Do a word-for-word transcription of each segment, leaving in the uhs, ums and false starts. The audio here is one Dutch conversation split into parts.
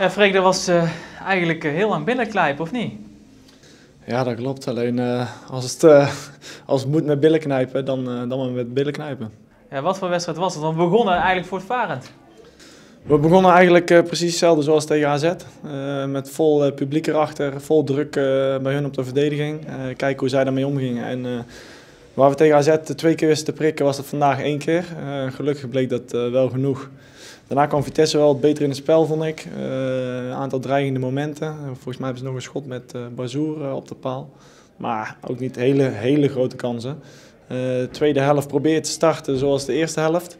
Ja, Freek, dat was uh, eigenlijk heel lang binnenknijpen, of niet? Ja, dat klopt. Alleen uh, als, het, uh, als het moet met billen knijpen, dan, uh, dan met billen knijpen. Ja, wat voor wedstrijd was het? Want we begonnen eigenlijk voortvarend. We begonnen eigenlijk uh, precies hetzelfde zoals tegen A Z. Uh, met vol uh, publiek erachter, vol druk uh, bij hun op de verdediging. Uh, kijken hoe zij daarmee omgingen. En, uh, waar we tegen A Z twee keer wisten te prikken, was dat vandaag één keer. Uh, gelukkig bleek dat uh, wel genoeg. Daarna kwam Vitesse wel beter in het spel, vond ik. Een uh, aantal dreigende momenten. Uh, volgens mij hebben ze nog een schot met uh, Basour uh, op de paal. Maar ook niet hele, hele grote kansen. Uh, de tweede helft probeerde te starten zoals de eerste helft.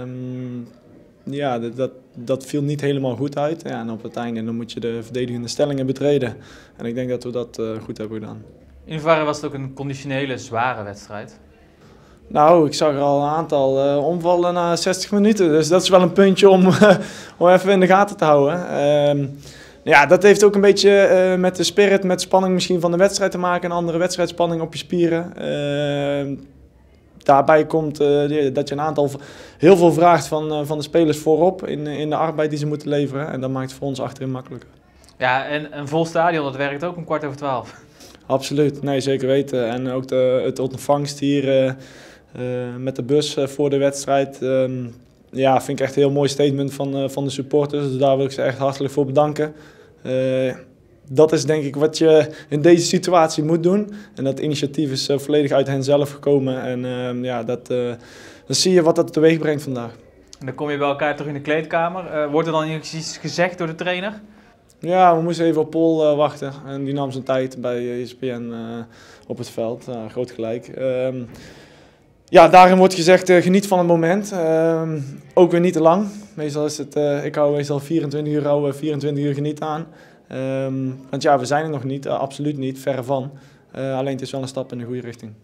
Um, ja, dat, dat viel niet helemaal goed uit. Ja, en op het einde dan moet je de verdedigende stellingen betreden. En ik denk dat we dat uh, goed hebben gedaan. In hoeverre was het ook een conditionele, zware wedstrijd? Nou, ik zag er al een aantal uh, omvallen na zestig minuten. Dus dat is wel een puntje om, uh, om even in de gaten te houden. Um, ja, dat heeft ook een beetje uh, met de spirit, met spanning misschien van de wedstrijd te maken. Een andere wedstrijdspanning op je spieren. Uh, daarbij komt uh, dat je een aantal heel veel vraagt van, uh, van de spelers voorop in, in de arbeid die ze moeten leveren. En dat maakt het voor ons achterin makkelijker. Ja, en een vol stadion, dat werkt ook om kwart over twaalf. Absoluut, nee, zeker weten. En ook de, het ontvangst hier uh, uh, met de bus uh, voor de wedstrijd. Um, ja, vind ik echt een heel mooi statement van, uh, van de supporters. Dus daar wil ik ze echt hartelijk voor bedanken. Uh, dat is denk ik wat je in deze situatie moet doen. En dat initiatief is uh, volledig uit hen zelf gekomen. En uh, ja, dat, uh, dan zie je wat dat teweeg brengt vandaag. En dan kom je bij elkaar toch in de kleedkamer. Uh, wordt er dan iets gezegd door de trainer? Ja, we moesten even op Paul uh, wachten en die nam zijn tijd bij E S P N uh, op het veld. Uh, groot gelijk. Um, ja, daarin wordt gezegd, uh, geniet van het moment. Um, ook weer niet te lang. Meestal is het, uh, ik hou meestal vierentwintig uur, hou, uh, vierentwintig uur geniet aan. Um, want ja, we zijn er nog niet, uh, absoluut niet, verre van. Uh, alleen het is wel een stap in de goede richting.